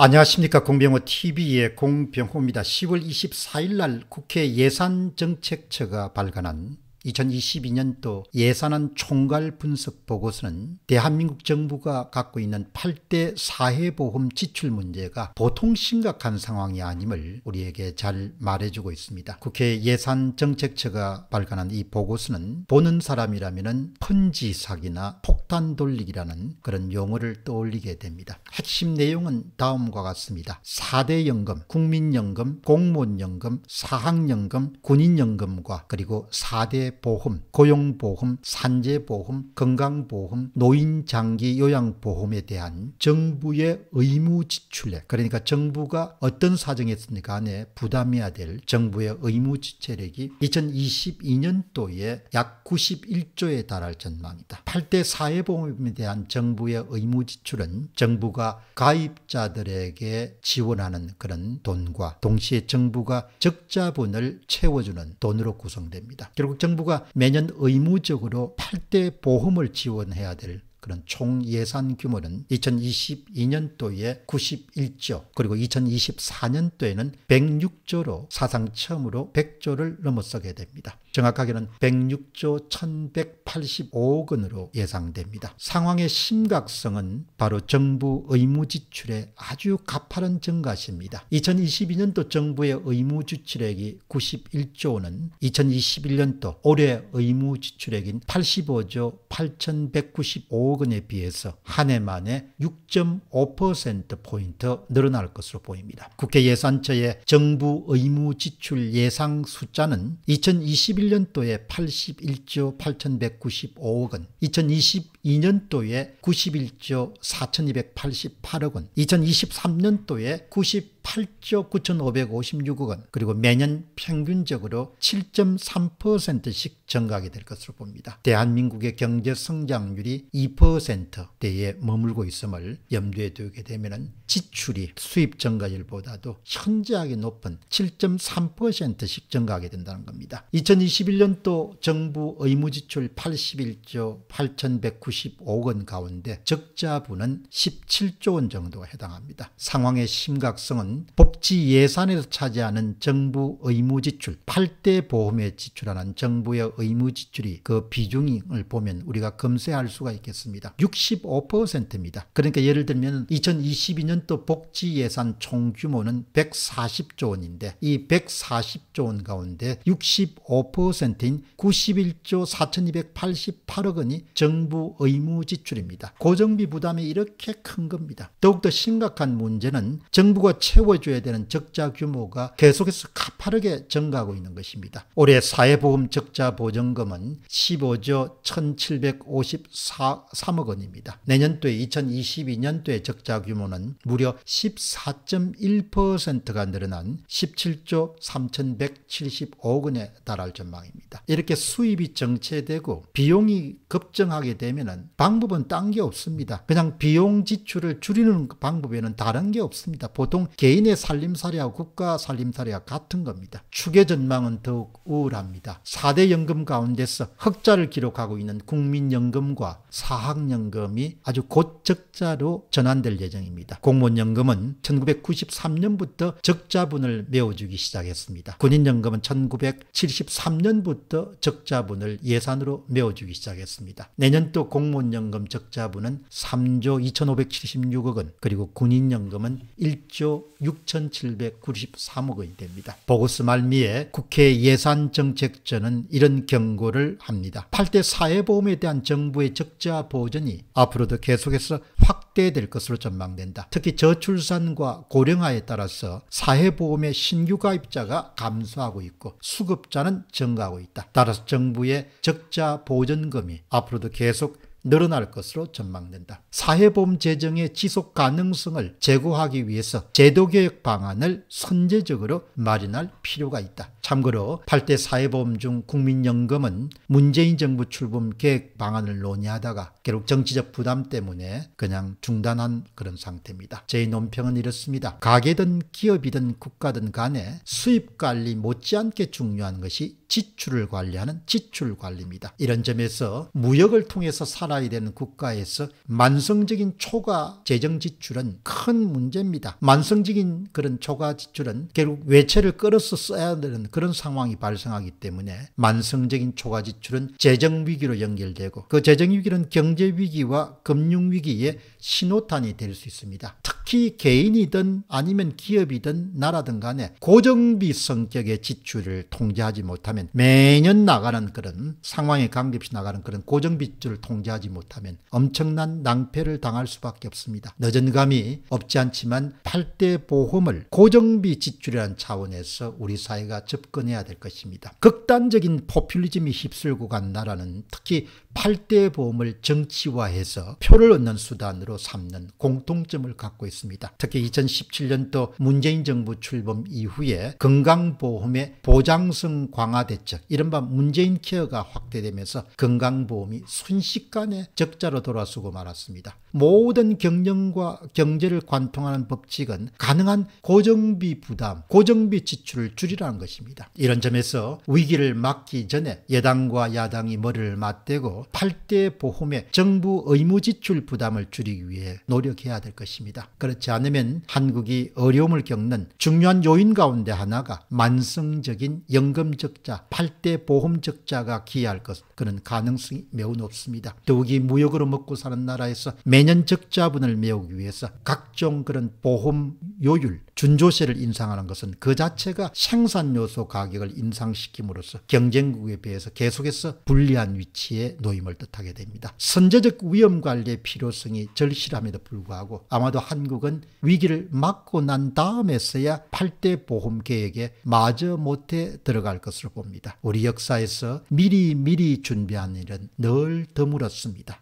안녕하십니까. 공병호TV의 공병호입니다. 10월 24일 날 국회 예산정책처가 발간한 2022년도 예산안 총괄 분석 보고서는 대한민국 정부가 갖고 있는 8대 사회보험 지출 문제가 보통 심각한 상황이 아님을 우리에게 잘 말해주고 있습니다. 국회 예산정책처가 발간한 이 보고서는 보는 사람이라면 펀지 사기나 폭탄 돌리기라는 그런 용어를 떠올리게 됩니다. 핵심 내용은 다음과 같습니다. 4대 연금, 국민연금, 공무원연금, 사학연금, 군인연금과 그리고 4대 보험, 고용보험, 산재보험, 건강보험, 노인장기요양보험에 대한 정부의 의무지출액, 그러니까 정부가 어떤 사정이든 간에 부담해야 될 정부의 의무지출액이 2022년도에 약 91조에 달할 전망이다. 8대 사회보험에 대한 정부의 의무지출은 정부가 가입자들에게 지원하는 그런 돈과 동시에 정부가 적자분을 채워주는 돈으로 구성됩니다. 결국 정부가 매년 의무적으로 8대 보험을 지원해야 될 그런 총 예산 규모는 2022년도에 91조, 그리고 2024년도에는 106조로 사상 처음으로 100조를 넘어서게 됩니다. 정확하게는 106조 1185억 원으로 예상됩니다. 상황의 심각성은 바로 정부 의무지출의 아주 가파른 증가십니다. 2022년도 정부의 의무지출액이 91조 원은 2021년도 올해 의무지출액인 85조 8195억 원에 비해서 한 해 만에 6.5%포인트 늘어날 것으로 보입니다. 국회 예산처의 정부 의무지출 예상 숫자는 2021년도에 81조 8,195억 원, 2022년도에 91조 4,288억 원, 2023년도에 98조 9,556억 원, 그리고 매년 평균적으로 7.3%씩 증가하게 될 것으로 봅니다. 대한민국의 경제 성장률이 2%대에 머물고 있음을 염두에 두게 되면 지출이 수입 증가율보다도 현저하게 높은 7.3%씩 증가하게 된다는 겁니다. 2021년도 정부 의무지출 81조 8,195억 원 가운데 적자분은 17조 원 정도가 해당합니다. 상황의 심각성은 복지 예산에서 차지하는 정부 의무지출, 8대 보험에 지출하는 정부의 의무지출이 그 비중을 보면 우리가 검색할 수가 있겠습니다. 65%입니다. 그러니까 예를 들면 2022년도 복지 예산 총규모는 140조 원인데 이 140조 원 가운데 65%인 91조 4,288억 원이 정부 의무지출입니다. 고정비 부담이 이렇게 큰 겁니다. 더욱더 심각한 문제는 정부가 채워줘야 되는 적자 규모가 계속해서 가파르게 증가하고 있는 것입니다. 올해 사회보험 적자 보정금은 15조 1,753억 원입니다. 내년도에 2022년도의 적자 규모는 무려 14.1%가 늘어난 17조 3,175억 원에 달할 전망입니다. 이렇게 수입이 정체되고 비용이 급증하게 되면 방법은 딴 게 없습니다. 그냥 비용 지출을 줄이는 방법에는 다른 게 없습니다. 보통 개인의 살림살이와 국가 살림살이와 같은 겁니다. 추계 전망은 더욱 우울합니다. 4대 연금 가운데서 흑자를 기록하고 있는 국민연금과 사학연금이 아주 곧 적자로 전환될 예정입니다. 공무원연금은 1993년부터 적자분을 메워주기 시작했습니다. 군인연금은 1973년부터 적자분을 예산으로 메워주기 시작했습니다. 내년도 공무원연금 적자분은 3조 2,576억 원, 그리고 군인연금은 1조 6,793억 원이 됩니다. 보고서 말미에 국회 예산정책처는 이런 경고를 합니다. 8대 사회보험에 대한 정부의 적자 보전이 앞으로도 계속해서 확대될 것으로 전망된다. 특히 저출산과 고령화에 따라서 사회보험의 신규 가입자가 감소하고 있고 수급자는 증가하고 있다. 따라서 정부의 적자 보전금이 앞으로도 계속 늘어날 것으로 전망된다. 사회보험 재정의 지속 가능성을 제고하기 위해서 제도개혁 방안을 선제적으로 마련할 필요가 있다. 참고로 8대 사회보험 중 국민연금은 문재인 정부 출범 계획 방안을 논의하다가 결국 정치적 부담 때문에 그냥 중단한 그런 상태입니다. 제 논평은 이렇습니다. 가게든 기업이든 국가든 간에 수입 관리 못지않게 중요한 것이 지출을 관리하는 지출관리입니다. 이런 점에서 무역을 통해서 살아야 되는 국가에서 만성적인 초과 재정지출은 큰 문제입니다. 만성적인 그런 초과지출은 결국 외채를 끌어서 써야 되는 그런 상황이 발생하기 때문에 만성적인 초과지출은 재정위기로 연결되고, 그 재정위기는 경제위기와 금융위기의 신호탄이 될 수 있습니다. 특히 개인이든 아니면 기업이든 나라든 간에 고정비 성격의 지출을 통제하지 못하면, 매년 나가는 그런 상황에 관계없이 나가는 그런 고정비출을 통제하지 못하면 엄청난 낭패를 당할 수밖에 없습니다. 늦은 감이 없지 않지만 8대 보험을 고정비 지출이라는 차원에서 우리 사회가 접근해야 될 것입니다. 극단적인 포퓰리즘이 휩쓸고 간 나라는 특히 8대 보험을 정치화해서 표를 얻는 수단으로 삼는 공통점을 갖고 있습니다. 특히 2017년도 문재인 정부 출범 이후에 건강보험의 보장성 강화 대책, 이른바 문재인 케어가 확대되면서 건강보험이 순식간에 적자로 돌아서고 말았습니다. 모든 경영과 경제를 관통하는 법칙은 가능한 고정비 부담, 고정비 지출을 줄이라는 것입니다. 이런 점에서 위기를 막기 전에 여당과 야당이 머리를 맞대고 8대 보험의 정부 의무 지출 부담을 줄이기 위해 노력해야 될 것입니다. 그렇지 않으면 한국이 어려움을 겪는 중요한 요인 가운데 하나가 만성적인 연금 적자, 8대 보험 적자가 기여할 것, 그런 가능성이 매우 높습니다. 더욱이 무역으로 먹고 사는 나라에서 매년 적자분을 메우기 위해서 각종 그런 보험 요율, 준조세를 인상하는 것은 그 자체가 생산요소 가격을 인상시킴으로써 경쟁국에 비해서 계속해서 불리한 위치에 놓임을 뜻하게 됩니다. 선제적 위험관리의 필요성이 절실함에도 불구하고 아마도 한국은 위기를 막고 난 다음에서야 8대 보험계획에 마저 못해 들어갈 것으로 봅니다. 우리 역사에서 미리 준비한 일은 늘 드물었습니다.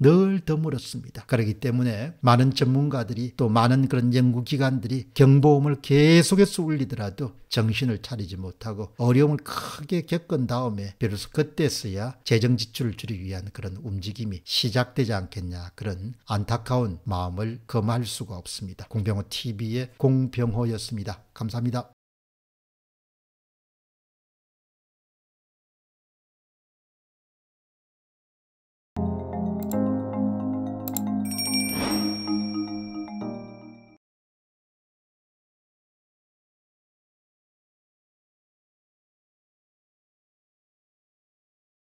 그렇기 때문에 많은 전문가들이 또 많은 그런 연구기관들이 경보음을 계속해서 울리더라도 정신을 차리지 못하고 어려움을 크게 겪은 다음에 비로소 그때서야 재정지출을 줄이기 위한 그런 움직임이 시작되지 않겠냐, 그런 안타까운 마음을 금할 수가 없습니다. 공병호TV의 공병호였습니다. 감사합니다.